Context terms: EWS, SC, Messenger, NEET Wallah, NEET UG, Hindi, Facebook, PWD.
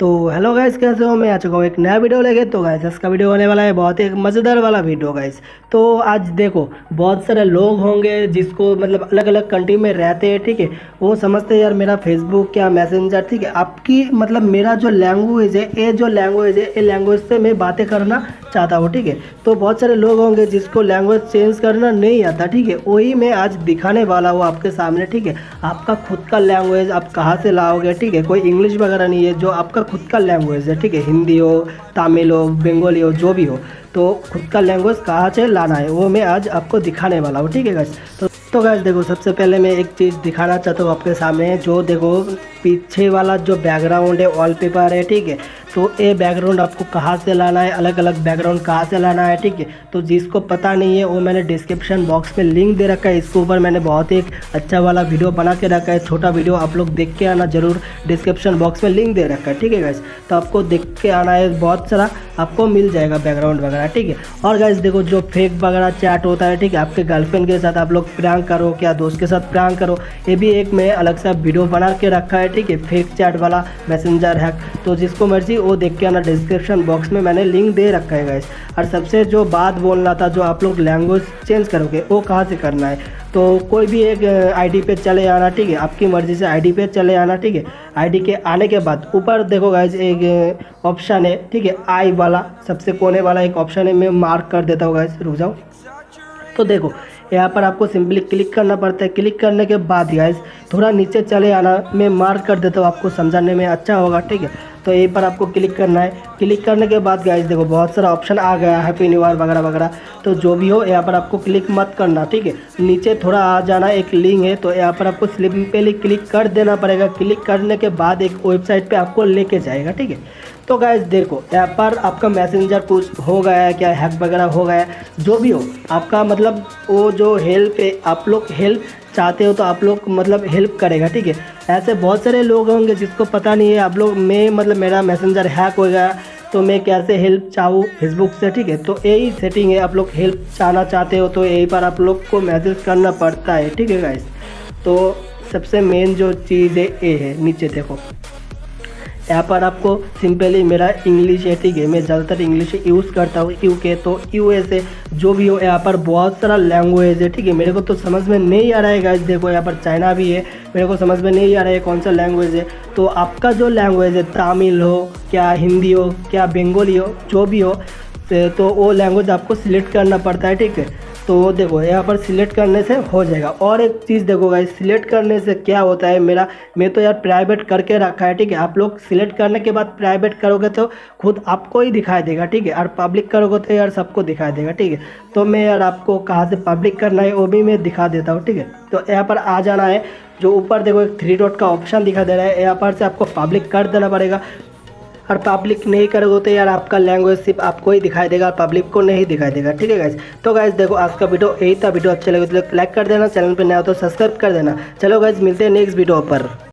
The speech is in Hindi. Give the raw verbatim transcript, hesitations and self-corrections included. तो हेलो गाइस, कैसे हो। मैं आ चुका हूँ एक नया वीडियो लेके। तो गाइस इसका वीडियो होने वाला है बहुत ही मज़ेदार वाला वीडियो गाइस। तो आज देखो बहुत सारे लोग होंगे जिसको मतलब अलग अलग कंट्री में रहते हैं, ठीक है। वो समझते हैं यार मेरा फेसबुक क्या मैसेंजर, ठीक है, आपकी मतलब मेरा जो लैंग्वेज है ये जो लैंग्वेज है ये लैंग्वेज से मैं बातें करना चाहता हूँ, ठीक है। तो बहुत सारे लोग होंगे जिसको लैंग्वेज चेंज करना नहीं आता, ठीक है। वही मैं आज दिखाने वाला हूँ आपके सामने, ठीक है। आपका खुद का लैंग्वेज आप कहाँ से लाओगे, ठीक है। कोई इंग्लिश वगैरह नहीं है, जो आपका खुद का लैंग्वेज है, ठीक है। हिंदी हो, तमिल हो, बंगाली हो, जो भी हो, तो खुद का लैंग्वेज कहाँ से लाना है वो मैं आज आपको दिखाने वाला हूँ, ठीक है गाइस। तो तो गाइस देखो, सबसे पहले मैं एक चीज़ दिखाना चाहता हूँ आपके सामने। जो देखो पीछे वाला जो बैकग्राउंड है वॉलपेपर है, ठीक है। तो ये बैकग्राउंड आपको कहाँ से लाना है, अलग अलग बैकग्राउंड कहाँ से लाना है, ठीक है। तो जिसको पता नहीं है वो मैंने डिस्क्रिप्शन बॉक्स में लिंक दे रखा है। इसके ऊपर मैंने बहुत ही अच्छा वाला वीडियो बना के रखा है, छोटा वीडियो, आप लोग देख के आना जरूर। डिस्क्रिप्शन बॉक्स में लिंक दे रखा है, ठीक है गाइस। तो आपको देख के आना है, बहुत सारा आपको मिल जाएगा बैकग्राउंड वगैरह, ठीक है। और गाइस देखो जो फेक वगैरह चैट होता है, ठीक है, आपके गर्लफ्रेंड के साथ आप लोग प्रैंक करो, क्या दोस्त के साथ प्रैंक करो, ये भी एक मैं अलग सा वीडियो बना के रखा है, ठीक है। फेक चैट वाला मैसेंजर हैक, तो जिसको मर्जी वो देख के आना। डिस्क्रिप्शन बॉक्स में मैंने लिंक दे रखा है गाइस। और सबसे जो बात बोलना था, जो आप लोग लैंग्वेज चेंज करोगे वो कहाँ से करना है, तो कोई भी एक आईडी पे चले आना, ठीक है। आपकी मर्ज़ी से आईडी पे चले आना, ठीक है। आईडी के आने के बाद ऊपर देखो गाइस एक ऑप्शन है, ठीक है, आई वाला सबसे कोने वाला एक ऑप्शन है। मैं मार्क कर देता हूँ गाइस, रुक जाओ। तो देखो यहाँ पर आपको सिंपली क्लिक करना पड़ता है। क्लिक करने के बाद गाइस थोड़ा नीचे चले आना, मैं मार्क कर देता हूँ, आपको समझाने में अच्छा होगा, ठीक है। तो यहीं पर आपको क्लिक करना है। क्लिक करने के बाद गाइस देखो बहुत सारा ऑप्शन आ गया है, हैप्पी न्यू ईयर वगैरह वगैरह, तो जो भी हो यहाँ पर आपको क्लिक मत करना, ठीक है। नीचे थोड़ा आ जाना, एक लिंक है, तो यहाँ पर आपको सिंपली क्लिक कर देना पड़ेगा। क्लिक करने के बाद एक वेबसाइट पे आपको लेके जाएगा, ठीक है। तो गाइस देखो यहाँ पर आपका मैसेंजर कुछ हो गया है, क्या हैक वगैरह हो गया है, जो भी हो आपका मतलब वो जो हेल्प है, आप लोग हेल्प चाहते हो तो आप लोग मतलब हेल्प करेगा, ठीक है। ऐसे बहुत सारे लोग होंगे जिसको पता नहीं है, आप लोग मैं मतलब मेरा मैसेंजर हैक हो गया तो मैं कैसे हेल्प चाहूँ फेसबुक से, ठीक है। तो यही सेटिंग है, आप लोग हेल्प चाहना चाहते हो तो यही पर आप लोग को मैसेज करना पड़ता है, ठीक है गाइस। तो सबसे मेन जो चीज़ है ये है, नीचे देखो यहाँ पर आपको सिंपली मेरा इंग्लिश है, ठीक है, मैं ज़्यादातर इंग्लिश यूज़ करता हूँ, यूके तो यूएसए जो भी हो, यहाँ पर बहुत सारा लैंग्वेज है, ठीक है। मेरे को तो समझ में नहीं आ रहा है गाइस, देखो यहाँ पर चाइना भी है, मेरे को समझ में नहीं आ रहा है कौन सा लैंग्वेज है। तो आपका जो लैंग्वेज है, तमिल हो क्या, हिंदी हो क्या, बंगाली हो, जो भी हो, तो वो लैंग्वेज आपको सिलेक्ट करना पड़ता है, ठीक है। तो देखो यहाँ पर सिलेक्ट करने से हो जाएगा। और एक चीज़ देखो गाइस, सिलेक्ट करने से क्या होता है, मेरा मैं तो यार प्राइवेट करके रखा है, ठीक है। आप लोग सिलेक्ट करने के बाद प्राइवेट करोगे तो खुद आपको ही दिखाई देगा, ठीक है। और पब्लिक करोगे तो यार सबको दिखाई देगा, ठीक है। तो मैं यार आपको कहाँ से पब्लिक करना है वो भी मैं दिखा देता हूँ, ठीक है। तो यहाँ पर आ जाना है, जो ऊपर देखो एक थ्री डॉट का ऑप्शन दिखा दे रहा है, यहाँ पर से आपको पब्लिक कर देना पड़ेगा। और पब्लिक नहीं करोगे तो यार आपका लैंग्वेज सिर्फ आपको ही दिखाई देगा, पब्लिक को नहीं दिखाई देगा, ठीक है गाइस। तो गाइस देखो आज का वीडियो यही था। वीडियो अच्छा लगे तो लाइक कर देना, चैनल पर नया हो तो सब्सक्राइब कर देना। चलो गाइस मिलते हैं नेक्स्ट वीडियो पर।